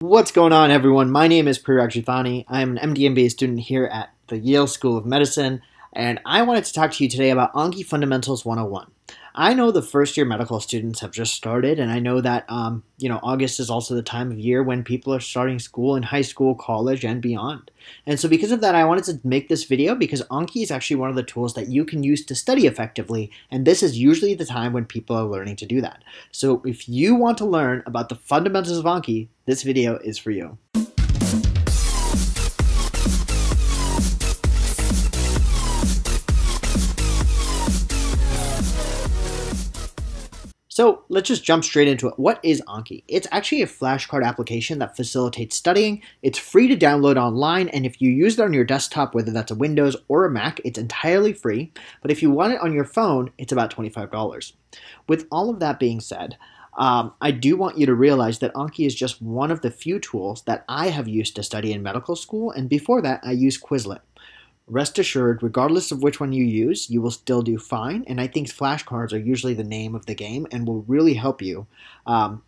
What's going on, everyone? My name is Prerak Juthani. I'm an MD/MBA student here at the Yale School of Medicine, and I wanted to talk to you today about Anki Fundamentals 101. I know the first-year medical students have just started, and I know that August is also the time of year when people are starting school in high school, college, and beyond. And so because of that, I wanted to make this video because Anki is actually one of the tools that you can use to study effectively, and this is usually the time when people are learning to do that. So if you want to learn about the fundamentals of Anki, this video is for you. So let's just jump straight into it. What is Anki? It's actually a flashcard application that facilitates studying. It's free to download online, and if you use it on your desktop, whether that's a Windows or a Mac, it's entirely free. But if you want it on your phone, it's about $25. With all of that being said, I do want you to realize that Anki is just one of the few tools that I have used to study in medical school, and before that, I used Quizlet. Rest assured, regardless of which one you use, you will still do fine, and I think flashcards are usually the name of the game and will really help you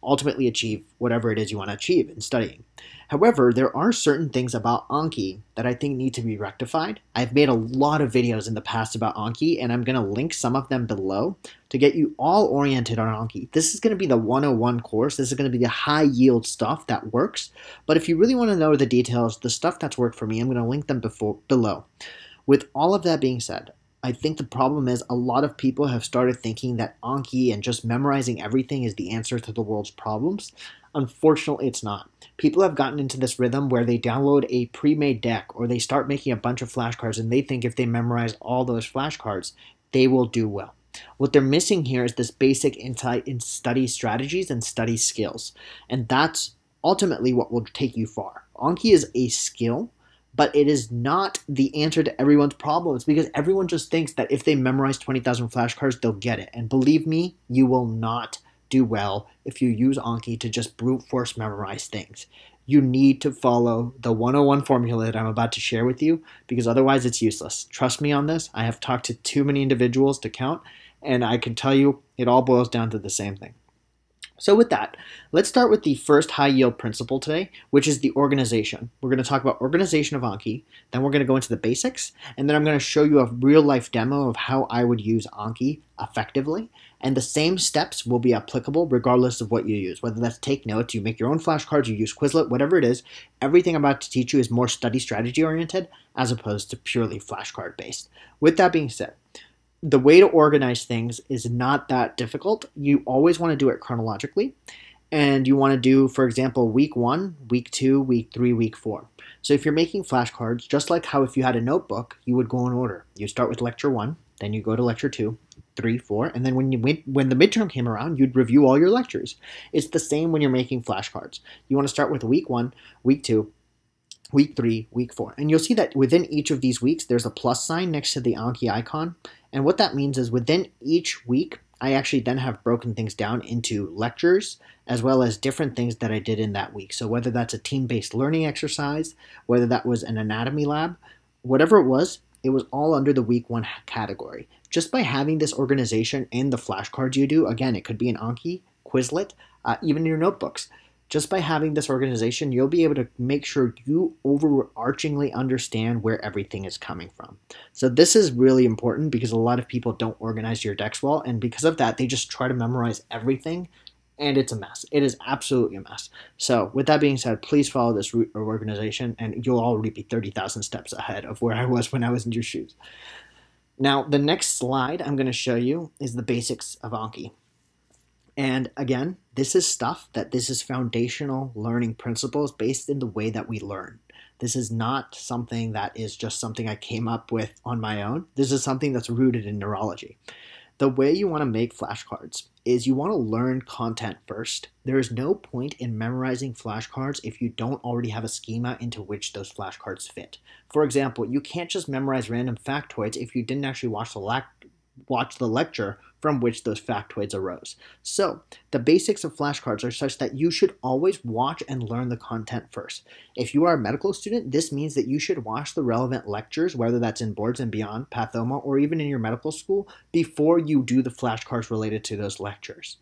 ultimately achieve whatever it is you want to achieve in studying. However, there are certain things about Anki that I think need to be rectified. I've made a lot of videos in the past about Anki, and I'm going to link some of them below to get you all oriented on Anki. This is going to be the 101 course. This is going to be the high-yield stuff that works. But if you really want to know the details, the stuff that's worked for me, I'm going to link them below. With all of that being said, I think the problem is a lot of people have started thinking that Anki and just memorizing everything is the answer to the world's problems. Unfortunately, it's not. People have gotten into this rhythm where they download a pre-made deck or they start making a bunch of flashcards, and they think if they memorize all those flashcards, they will do well. What they're missing here is this basic insight in study strategies and study skills, and that's ultimately what will take you far. Anki is a skill, but it is not the answer to everyone's problems, because everyone just thinks that if they memorize 20,000 flashcards, they'll get it. And believe me, you will not do well if you use Anki to just brute force memorize things. You need to follow the 101 formula that I'm about to share with you, because otherwise it's useless. Trust me on this. I have talked to too many individuals to count, and I can tell you it all boils down to the same thing. So with that, let's start with the first high-yield principle today, which is the organization. We're going to talk about organization of Anki, then we're going to go into the basics, and then I'm going to show you a real-life demo of how I would use Anki effectively. And the same steps will be applicable regardless of what you use, whether that's take notes, you make your own flashcards, you use Quizlet, whatever it is. Everything I'm about to teach you is more study strategy-oriented as opposed to purely flashcard-based. With that being said, the way to organize things is not that difficult. You always want to do it chronologically, and you want to do, for example, week 1, week 2, week 3, week 4. So if you're making flashcards, just like how if you had a notebook, you would go in order. You start with lecture 1, then you go to lecture 2, 3, 4, and then when the midterm came around, you'd review all your lectures. It's the same when you're making flashcards. You want to start with week 1, week 2, week 3, week 4. And you'll see that within each of these weeks, there's a plus sign next to the Anki icon. And what that means is within each week, I actually then have broken things down into lectures as well as different things that I did in that week. So whether that's a team-based learning exercise, whether that was an anatomy lab, whatever it was all under the week 1 category. Just by having this organization in the flashcards you do, again, it could be an Anki, Quizlet, even your notebooks. Just by having this organization, you'll be able to make sure you overarchingly understand where everything is coming from. So this is really important because a lot of people don't organize your decks well, and because of that, they just try to memorize everything, and it's a mess. It is absolutely a mess. So with that being said, please follow this organization, and you'll already be 30,000 steps ahead of where I was when I was in your shoes. Now, the next slide I'm going to show you is the basics of Anki. And again, this is stuff that this is foundational learning principles based in the way that we learn. This is not something that is just something I came up with on my own. This is something that's rooted in neurology. The way you want to make flashcards is you want to learn content first. There is no point in memorizing flashcards if you don't already have a schema into which those flashcards fit. For example, you can't just memorize random factoids if you didn't actually watch the lecture from which those factoids arose. So the basics of flashcards are such that you should always watch and learn the content first. If you are a medical student, this means that you should watch the relevant lectures, whether that's in Boards and Beyond, Pathoma, or even in your medical school, before you do the flashcards related to those lectures.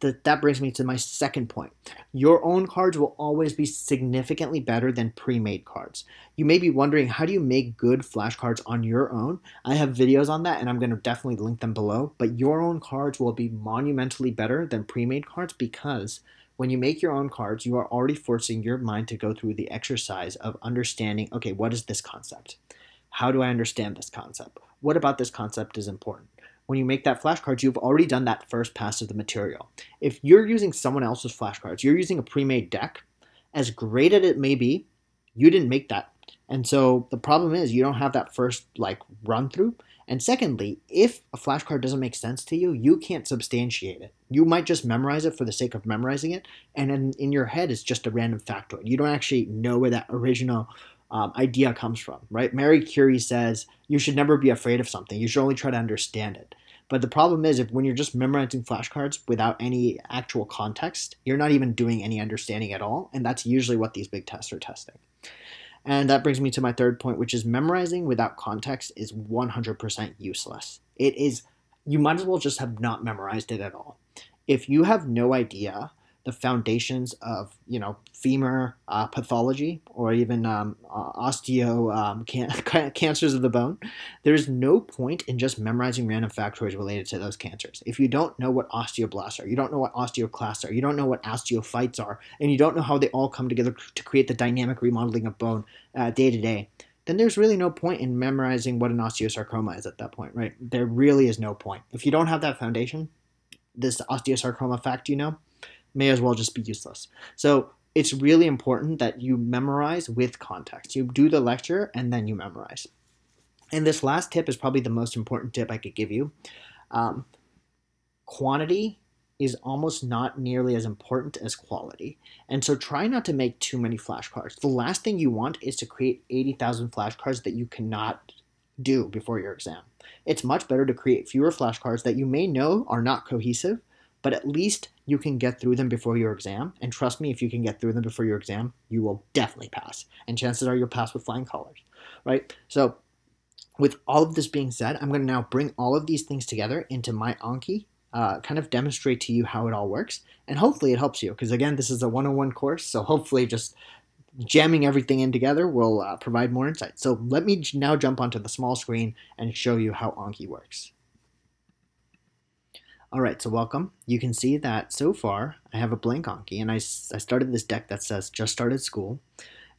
that brings me to my second point. Your own cards will always be significantly better than pre-made cards. You may be wondering, how do you make good flashcards on your own? I have videos on that, and I'm going to definitely link them below. But your own cards will be monumentally better than pre-made cards, because when you make your own cards, you are already forcing your mind to go through the exercise of understanding, okay, what is this concept? How do I understand this concept? What about this concept is important? When you make that flashcard, you've already done that first pass of the material. If you're using someone else's flashcards, you're using a pre-made deck, as great as it may be, you didn't make that. And so the problem is you don't have that first run through. And secondly, if a flashcard doesn't make sense to you, you can't substantiate it. You might just memorize it for the sake of memorizing it. And in your head, it's just a random factoid. You don't actually know where that original idea comes from, right? Marie Curie says, you should never be afraid of something. You should only try to understand it. But the problem is when you're just memorizing flashcards without any actual context, you're not even doing any understanding at all. And that's usually what these big tests are testing. And that brings me to my third point, which is memorizing without context is 100% useless. It is, you might as well just have not memorized it at all. If you have no idea the foundations of, femur pathology or even cancers of the bone, there's no point in just memorizing random factoids related to those cancers. If you don't know what osteoblasts are, you don't know what osteoclasts are, you don't know what osteophytes are, and you don't know how they all come together to create the dynamic remodeling of bone day to day, then there's really no point in memorizing what an osteosarcoma is at that point, right? There really is no point. If you don't have that foundation, this osteosarcoma fact may as well just be useless. So it's really important that you memorize with context. You do the lecture and then you memorize. And this last tip is probably the most important tip I could give you. Quantity is almost not nearly as important as quality. And so try not to make too many flashcards. The last thing you want is to create 80,000 flashcards that you cannot do before your exam. It's much better to create fewer flashcards that you may know are not cohesive, but at least you can get through them before your exam. And trust me, if you can get through them before your exam, you will definitely pass. And chances are you'll pass with flying colors, right? So with all of this being said, I'm going to now bring all of these things together into my Anki, kind of demonstrate to you how it all works. And hopefully it helps you, because again, this is a 101 course. So hopefully just jamming everything in together will provide more insight. So let me now jump onto the small screen and show you how Anki works. All right, so welcome. You can see that so far I have a blank Anki, and I started this deck that says just started school.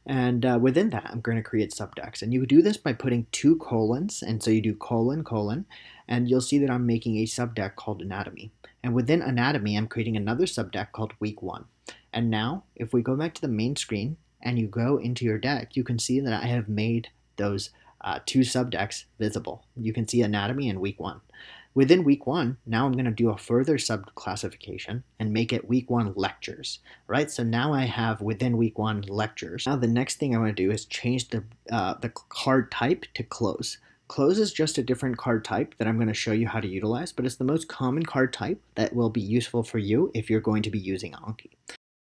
And within that, I'm going to create subdecks. And you do this by putting two colons. And so you do colon, colon, and you'll see that I'm making a subdeck called anatomy. And within anatomy, I'm creating another subdeck called week 1. And now if we go back to the main screen and you go into your deck, you can see that I have made those two subdecks visible. You can see anatomy and week 1. Within week 1, now I'm going to do a further sub-classification and make it week 1 lectures, right? So now I have within week 1 lectures. Now the next thing I want to do is change the card type to close. Close is just a different card type that I'm going to show you how to utilize, but it's the most common card type that will be useful for you if you're going to be using Anki.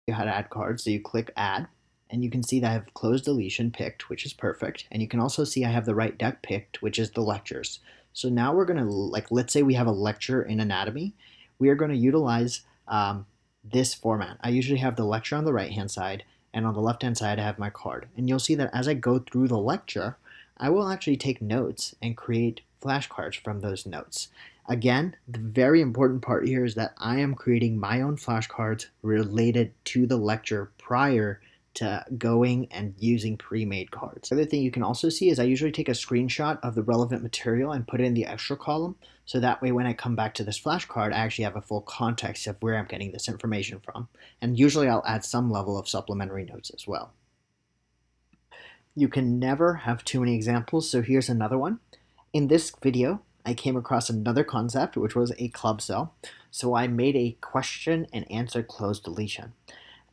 You how to add cards, so you click add, and you can see that I have close deletion picked, which is perfect. And you can also see I have the right deck picked, which is the lectures. So now we're going to, let's say we have a lecture in anatomy. We are going to utilize this format. I usually have the lecture on the right-hand side, and on the left-hand side, I have my card. And you'll see that as I go through the lecture, I will actually take notes and create flashcards from those notes. Again, the very important part here is that I am creating my own flashcards related to the lecture prior to going and using pre-made cards. The other thing you can also see is I usually take a screenshot of the relevant material and put it in the extra column, so that way when I come back to this flashcard, I actually have a full context of where I'm getting this information from. And usually I'll add some level of supplementary notes as well. You can never have too many examples, so here's another one. In this video, I came across another concept, which was a club cell. So I made a question and answer closed deletion.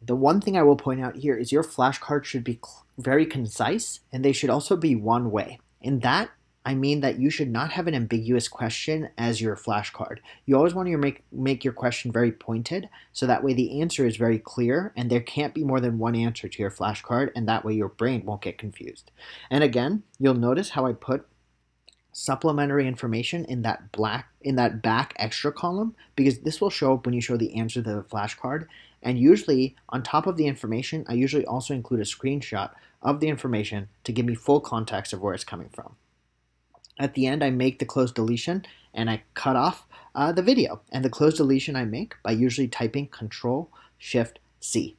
The one thing I will point out here is your flashcards should be very concise, and they should also be one way. In that, I mean that you should not have an ambiguous question as your flashcard. You always want to make your question very pointed, so that way the answer is very clear, and there can't be more than one answer to your flashcard, and that way your brain won't get confused. And again, you'll notice how I put supplementary information in that back extra column, because this will show up when you show the answer to the flashcard. And usually on top of the information, I usually also include a screenshot of the information to give me full context of where it's coming from. At the end, I make the closed deletion and I cut off the video. And the closed deletion I make by usually typing Control-Shift-C.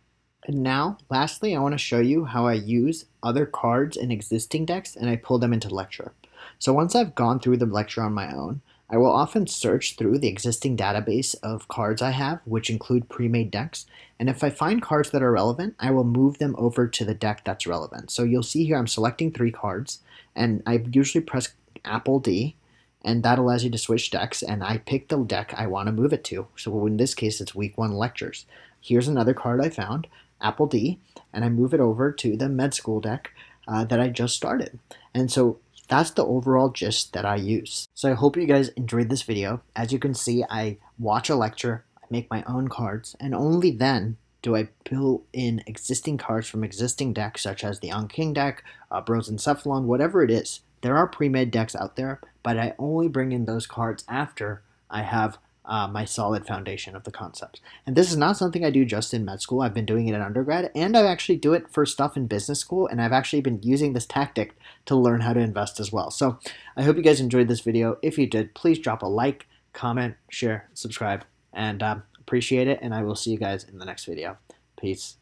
And now, lastly, I want to show you how I use other cards in existing decks and I pull them into lecture. So once I've gone through the lecture on my own, I will often search through the existing database of cards I have, which include pre-made decks, and if I find cards that are relevant, I will move them over to the deck that's relevant. So you'll see here I'm selecting 3 cards, and I usually press Apple D, and that allows you to switch decks, and I pick the deck I want to move it to. So in this case, it's Week 1 Lectures. Here's another card I found, Apple D, and I move it over to the med school deck that I just started. And so that's the overall gist that I use. So I hope you guys enjoyed this video. As you can see, I watch a lecture, I make my own cards, and only then do I pull in existing cards from existing decks, such as the AnKing deck, Brosencephalon, whatever it is. There are pre-made decks out there, but I only bring in those cards after I have my solid foundation of the concepts. And this is not something I do just in med school. I've been doing it in undergrad, and I actually do it for stuff in business school, and I've actually been using this tactic to learn how to invest as well. So I hope you guys enjoyed this video. If you did, please drop a like, comment, share, subscribe, and appreciate it, and I will see you guys in the next video. Peace.